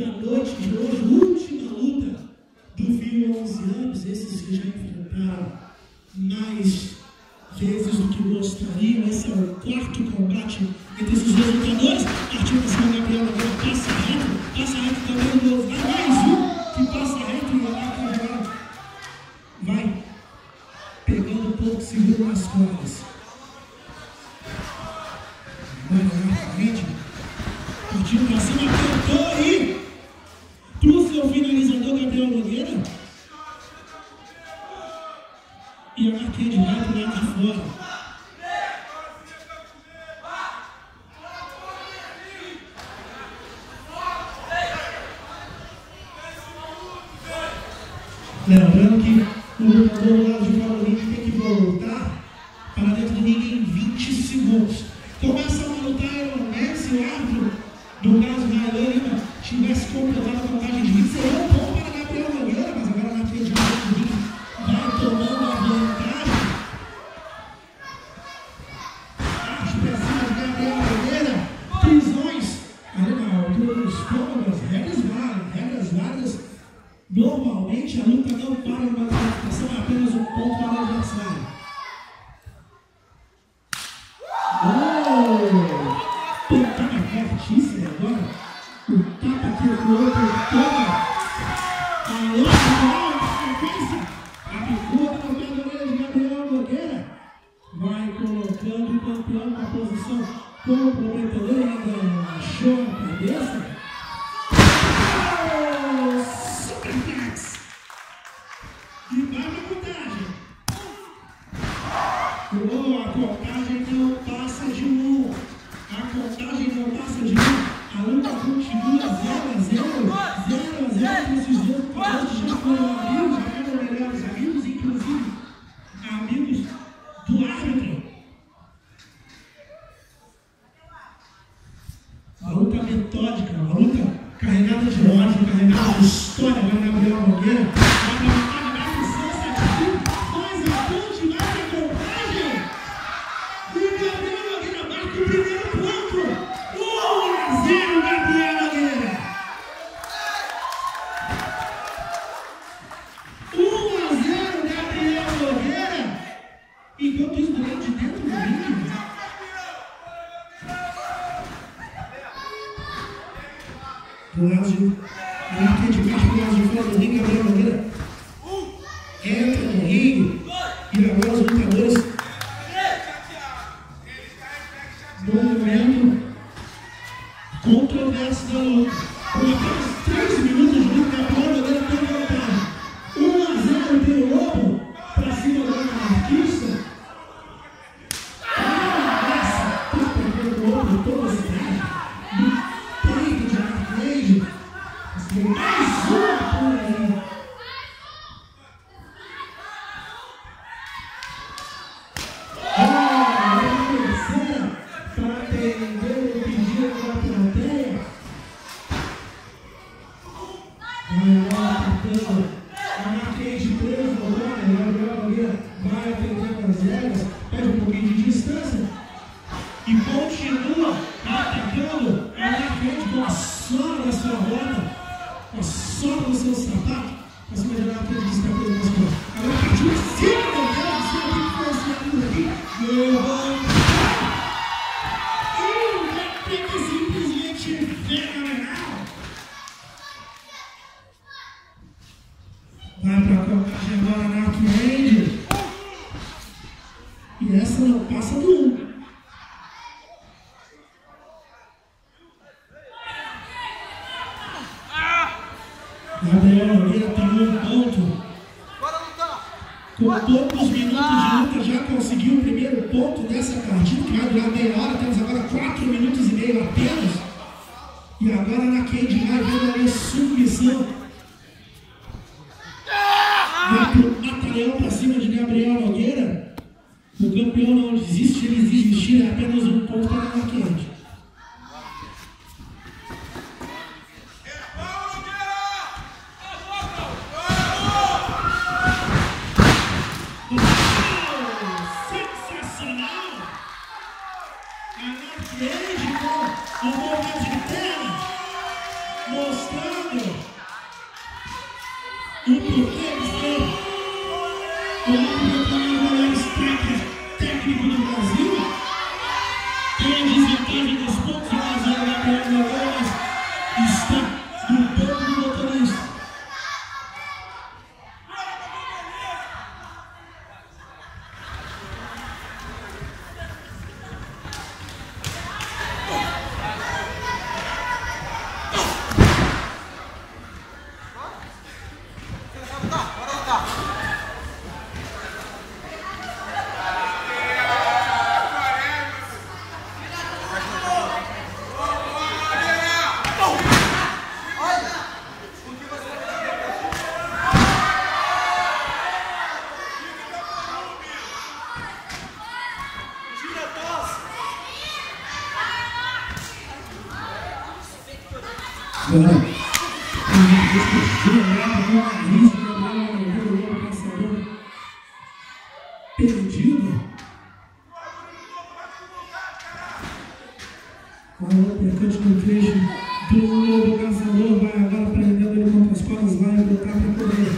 da noite de hoje, última luta do filho há 11 anos, esses que já enfrentaram mais vezes do que gostariam. Esse é o quarto combate entre esses dois lutadores. Partiu para cima do Gabriel Oliveira, passa reto também de novo. Mais um que passa reto e ataca, vai pegando um pouco, segura nas cordas. Vai na frente, partiu para cima, apertou e pro seu finalizador Gabriel Nogueira. E a marquinha de rato lá de fora. Lembrando que o lutador do lado de fora do ringue tem que voltar para dentro do ringue em 20 segundos. Começam a lutar, né? Se o árbitro do caso Railê Lima tivesse completado a contagem de 20, seria um bom para Gabriel Nogueira, mas agora na frente de fora do ringue vai tomando a vantagem. Parte para cima de Gabriel Nogueira, prisões ali na altura dos cômodos, regras válidas. Normalmente a luta não para uma classificação, é apenas um ponto para o adversário. Oh! Pancada fortíssima agora. O tapa aqui do outro toma. A luta com a cabeça. A de Gabriel Nogueira vai colocando o campeão na posição comprometedora. Ainda achou a cabeça. E vai na contagem. Oh, a contagem não passa de um. A contagem não passa de um. A luta continua 0 a 0. 0 a 0 com esses dois. Hoje já foram amigos, já foram melhores amigos, inclusive amigos do árbitro. A luta metódica, a luta carregada de ódio, carregada de história. Vai Gabriel Nogueira. Do lado de baixo, do lado de fora do ringue, Gabriel Oliveira entra no ringue e agora os lutadores no momento controverso da luta. Com apenas 3 minutos de luta, Gabriel Oliveira tem vantagem. 1 a 0 pelo Lobo para cima do anarquista. Ah, essa puta pelo Lobo, toda a cidade. Mais uma por aí. Ah, terceira para atender o pedido da plateia. A marquinha de 3 agora. Vai atendendo as regras. Pede um pouquinho de distância. E continua atacando a marquinha de bola na sua volta. Sobe no seu sapato, mas o melhor atleta de escapou do nosso corpo. Agora partiu de cima do cara, de cima do cara, de cima do aqui. Levanta! Que simplesmente fenomenal! Vai pra contagem agora na Arcade. E essa não passa do 1. Gabriel Oliveira está no ponto. Bora lutar! Com poucos minutos de luta já conseguiu o primeiro ponto dessa partida, que vai durar meia hora. Temos agora 4 minutos e meio apenas. E agora na Cade vai vendo ali a submissão. Vai pro batalhão para cima de Gabriel Oliveira. O campeão não desiste, ele desiste. É apenas um ponto para a Cade. Nogueira, mostrando o porquê que o maior trabalho técnico do Brasil tem a desvantagem dos pontos, mas a Gabriel Nogueira está no topo do motorista. Perdido a atacante do trecho do novo caçador, vai agora prendendo ele contra as cordas, vai botar para poder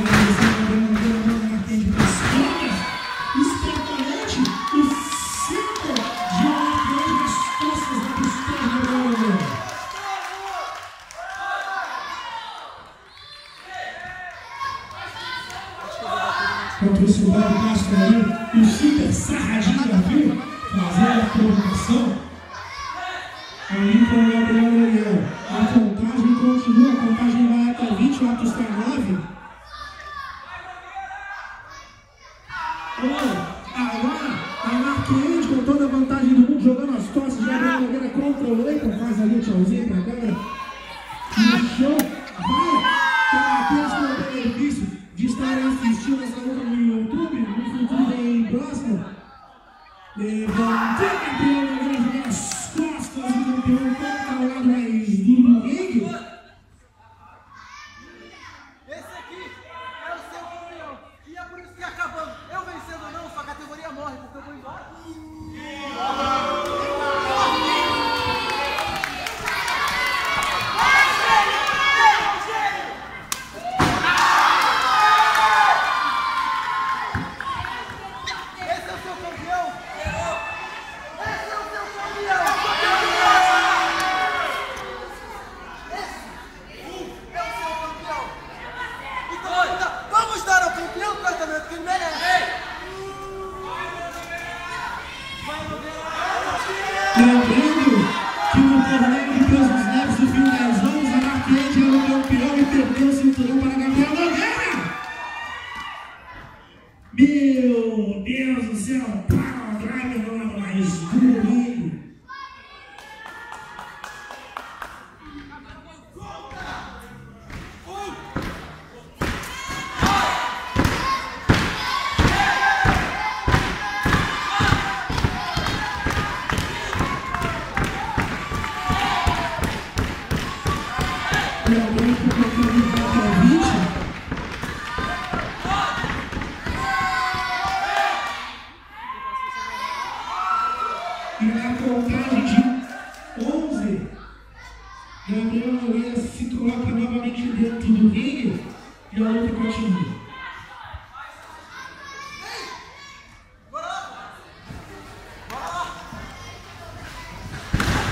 contra o Bob Castro ali, o super sarradinho da Vila, fazendo a provocação. Aí com o Gabriel Oliveira, a contagem continua, a contagem vai até 20, o ato está 9. Agora, a Marquinhos com toda a vantagem do mundo, jogando as costas de Gabriel Oliveira contra o Leito, faz ali o tchauzinho pra câmera. E o show vai para aqueles que não têm benefício de estarem assistindo essa luta no YouTube, no futuro bem próximo. Levantou Gabriel Oliveira nas costas do campeão contra o lado mais duro do ringue. Esse aqui é o seu campeão. E é por isso que acabando. Eu vencendo ou não, sua categoria morre, porque eu vou embora. Lembrando que no torneio de peso dos leves do fim das anos, a Marquinhos era o campeão e perdeu o cinturão para Gabriel Nogueira. Meu Deus do céu, para o driver mais duro. E na contagem de 11, Gabriel Oliveira se coloca novamente dentro do ringue e a luta continua.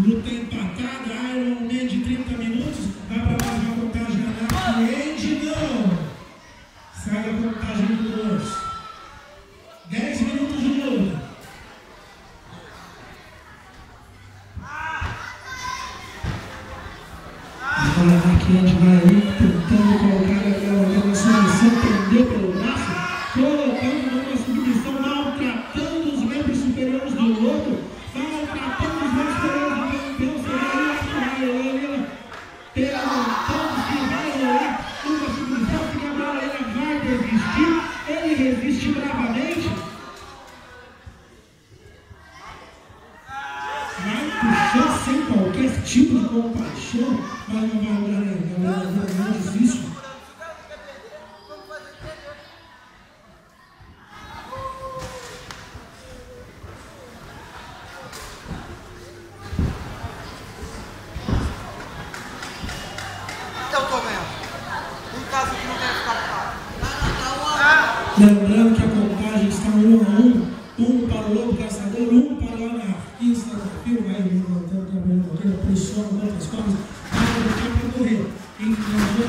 Luta empatada, Iron Man de 30 minutos, dá pra... minutos. 10 minutos de luta. Agora aqui a gente vai ali tentando colocar a Gabriel Oliveira, se prender pelo braço, colocando numa submissão, maltratando os membros superiores do outro, maltratando os membros superiores do outro, resiste bravamente. Vai puxar sem qualquer tipo de compaixão, mas não vai olhar nada, é difícil. Lembrando que a contagem está 1 a 1, um para o Lobo Caçador, um para o anarquista da Fio, vai levantando o Gabriel Nogueira, pressiona contra as cordas, vai lutar para correr, entrando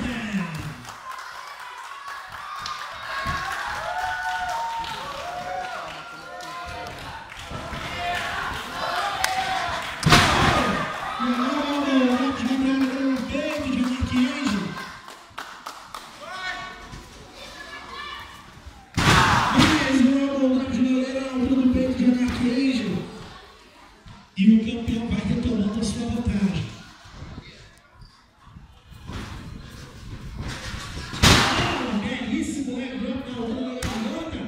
10. E o campeão vai retomando a sua vantagem. Belíssimo retorno da altura da luta.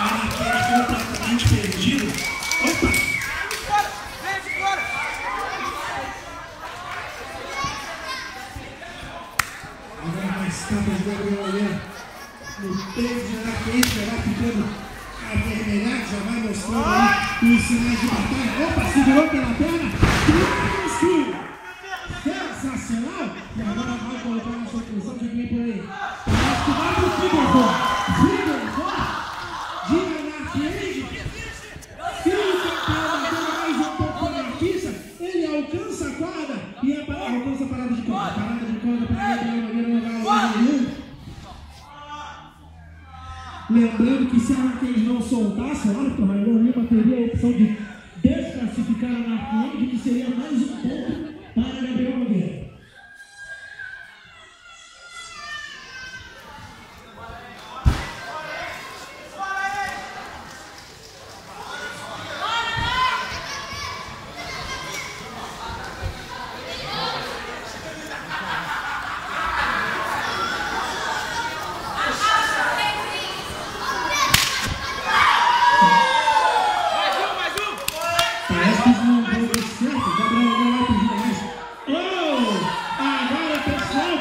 Anarqueira completamente perdido. Opa! Vem de fora! Agora mais tapas do Gabriel Oliveira. No peito de Anarqueira já vai ficando avermelhado, já vai mostrando aí os sinais de batalha. Opa! Segurou pela perna. Isso! Sensacional! E agora vai colocar na sua cruzão de vem por aí. Alcança a quadra e a parada, alcança a parada de corda. Parada de corda para Gabriel Oliveira não vai ao nenhum. Lembrando que se a Anarquês não soltasse, olha que o Railon Lima teria a opção de desclassificar a Anarquês, que seria mais um ponto para Gabriel Oliveira.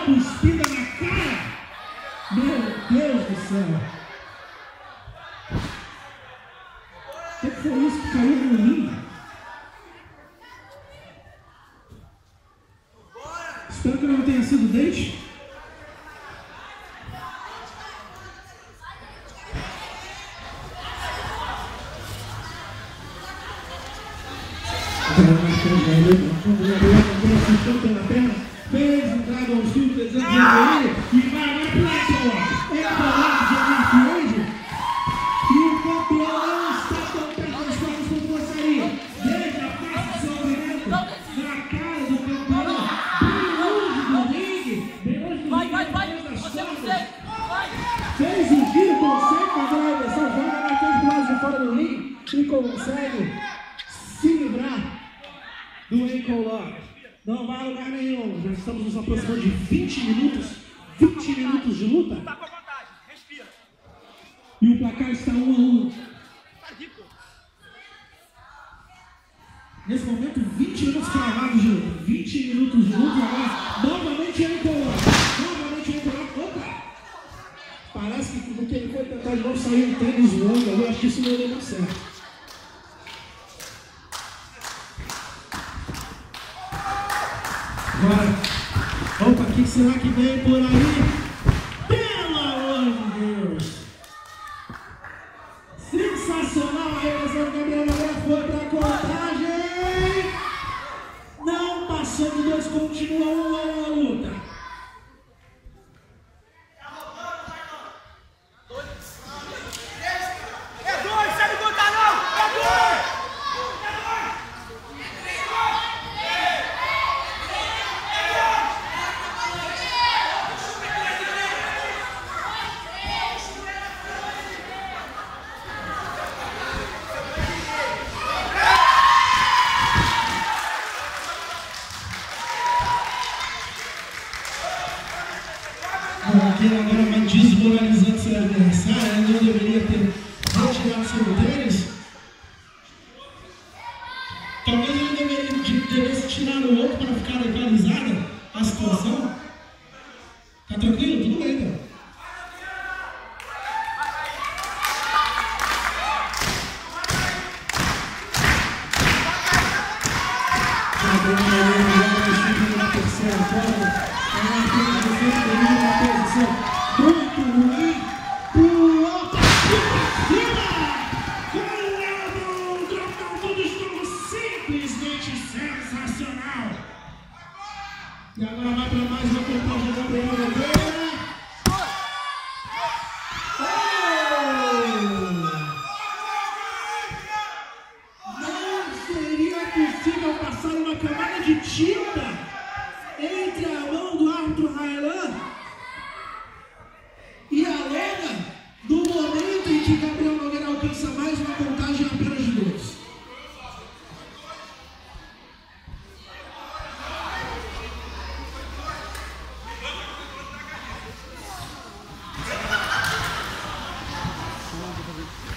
Cuspida na cara! Meu Deus do céu! O que foi isso que caiu no ringue? Espero que não tenha sido dente. Fez um Dragon Steel 300 e vai na próxima. É a palavra de hoje. E o campeão está contando as coisas com você aí. Veja a parte de sofrimento na cara do campeão. Bem longe do ringue. Bem longe do ringue. Vai. Você. Fez o giro, consegue fazer a reversão. Joga na frente do lado de fora do ringue. E consegue se livrar do Encolor. Não vai a lugar nenhum, já estamos nos aproximando de 20 minutos de luta. Tá com a vantagem, respira. E o placar está 1 a 1. Tá rico. Nesse momento, 20 minutos travados de luta. 20 minutos de luta, agora novamente ele colou. Opa! Parece que porque ele foi tentar de novo sair um tênis longo, eu acho que isso não deu certo. será que vem por aí? Pelo amor de Deus! Sensacional a reação do Gabriel Oliveira, foi pra contagem! Não passou de dois, continua 1 a 1 a luta. Bateiro agora vai desmoralizando seu adversário, ele não deveria ter retirado seu tênis. Talvez ele devesse tirar o outro para ficar legalizada a situação. Tá tranquilo? Tudo bem, então. E agora vai para mais uma contagem da Gabriel Oliveira. Não seria possível passar uma camada de tinta entre a mão do árbitro Railan e a lona do momento em que Gabriel Nogueira alcança mais uma contagem apenas de 2.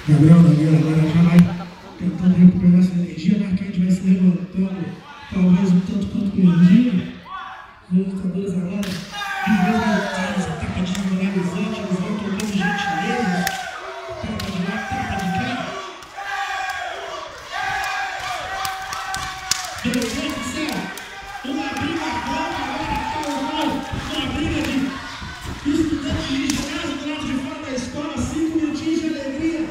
Gabriel Nogueira agora já vai tentando recuperar essa energia, né? Que a gente vai se levantando, talvez um tanto quanto perdido. Os lutadores agora, de vez voltados, ataca desmoralizante, eles vão trocando gentileza. Tapa de lá, tapa de cá. Meu Deus do céu, uma briga agora, agora que está uma briga de estudantes de ginásio do lado de fora da escola, 5 minutinhos de alegria.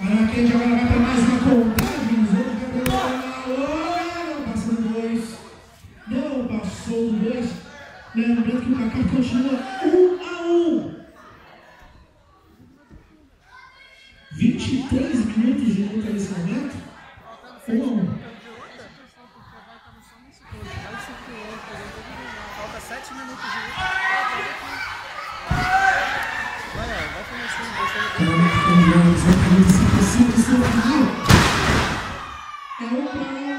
A gente agora vai para mais uma contagem. Os outros Gabriel passando 2. Não passou 2. Lembrando que o placar continua 1 a 1. 23 minutos de luta nesse momento. 1 a 1. Falta 7 minutos de luta. É um pra lá, um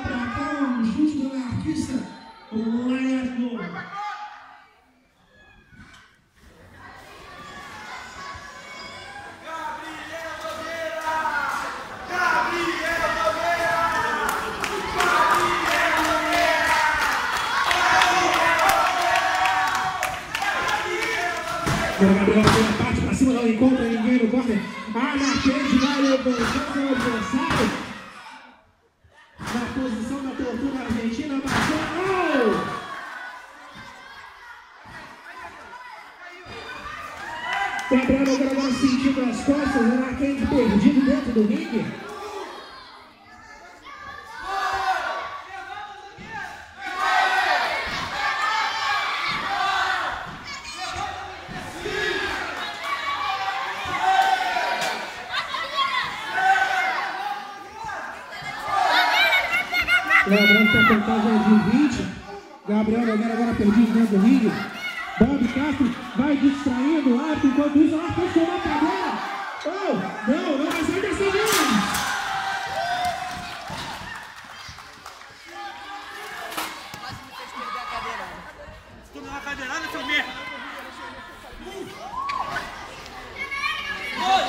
pra cá, um chute do anarquista, um laiador. Gabriel Oliveira parte pra cima, não encontra ninguém no corner. A Anarquente vai levantar seu adversário. Na posição da tortura argentina, bateu. Oh! Gabriel Nogueira agora sentindo as costas. Anarquente perdido dentro do ringue. Lembrando que a contagem é de 20. Gabriel Nogueira agora perdido dentro do ringue. Bob Castro vai distraindo o árbitro. Enquanto isso, o árbitro chegou na cadeira. Oh, não, não vai sair desse jogo. Quase me fez perder a cadeirada. Se tu não é uma cadeirada, seu merda. Oh!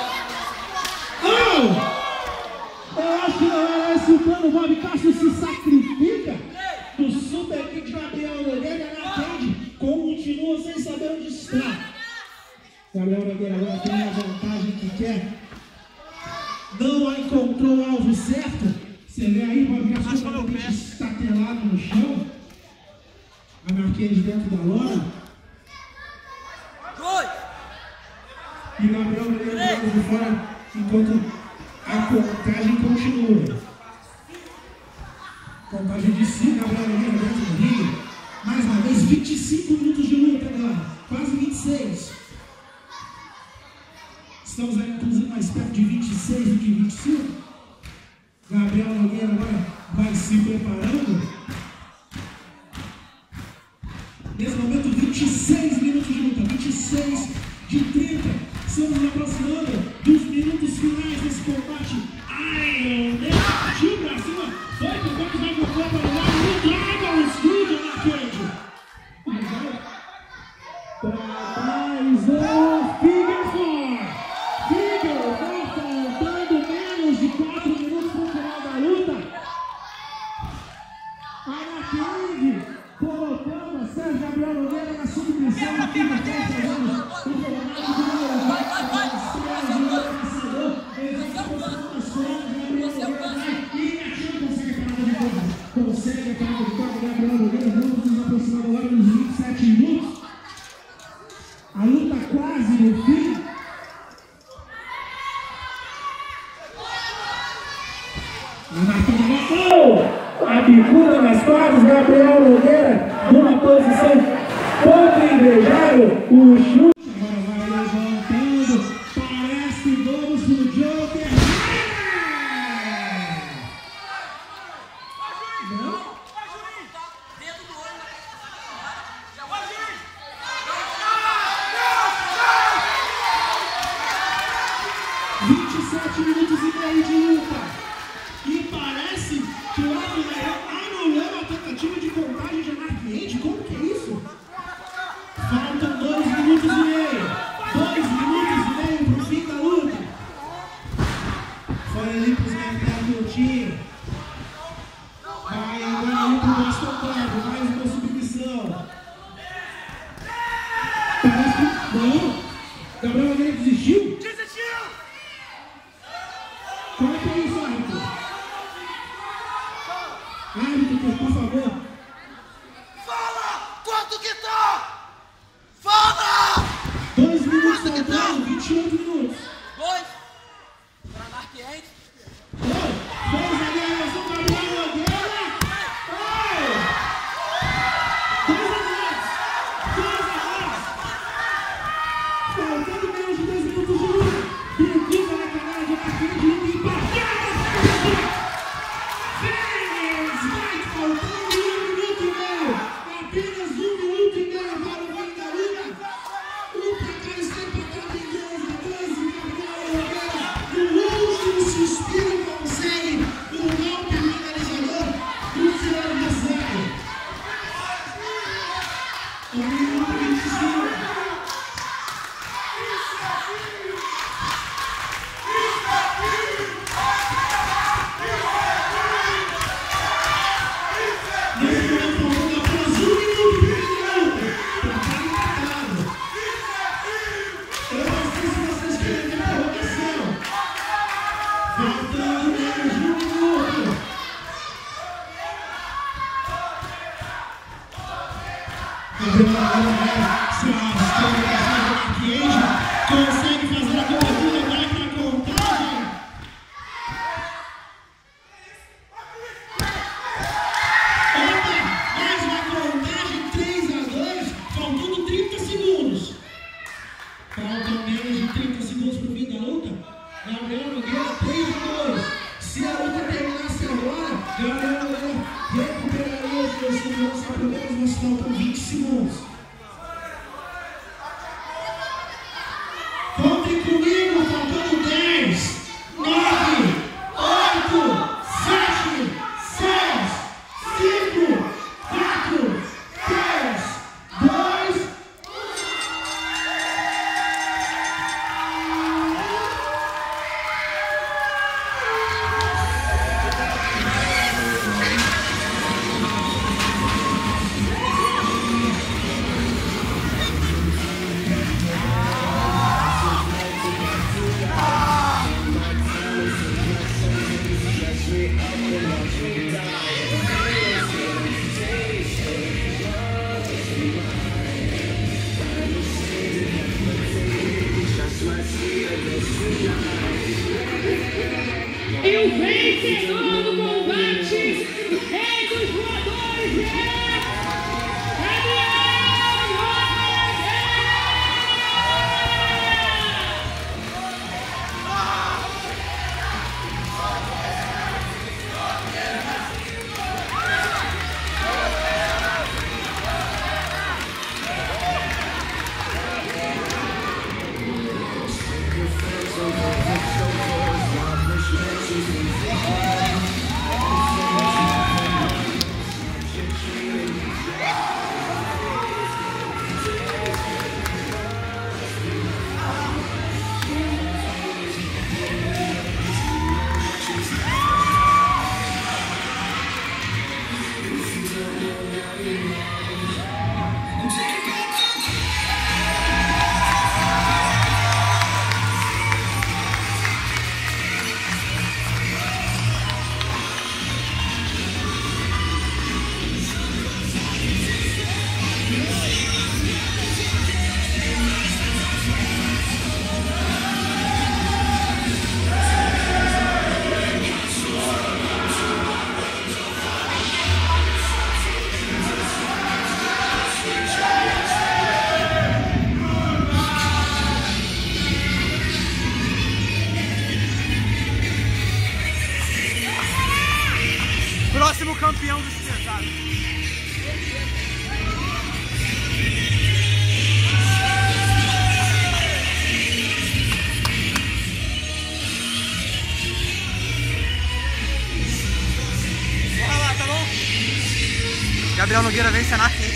Eu acho que não vai. O plano Bob Castro se sacrifica do super kick Gabriel Nogueira na frente, continua sem saber onde está. Gabriel Nogueira agora tem a vantagem. quer. Não encontrou o alvo certo. Você vê aí, Bob Castro estatelado no chão. A Marquês dentro da lona. E Gabriel Oliveira de fora, enquanto a contagem continua. Contagem de 5, Gabriel Oliveira dentro do ringue. Mais uma vez, 25 minutos de luta agora. Quase 26. Estamos aí, inclusive, mais perto de 26 do que 25. Gabriel Nogueira agora vai se preparando. Nesse momento, 26 minutos de luta. 26 de 30. Estamos nos aproximando dos minutos finais desse combate. Ai, meu Deus, pra cima. Vai que vai pro corpo ao lado. Larga o escudo na frente. Mas olha. Pra mais um. A bicuda nas costas, Gabriel Oliveira numa posição contra-engrejada, o chute agora vai levantando, parece vamos pro Joker. Não? Brasil vem chegando com combates entre os voadores de próximo campeão dispensado. Bora lá, tá bom? Gabriel Nogueira vem encenar aqui.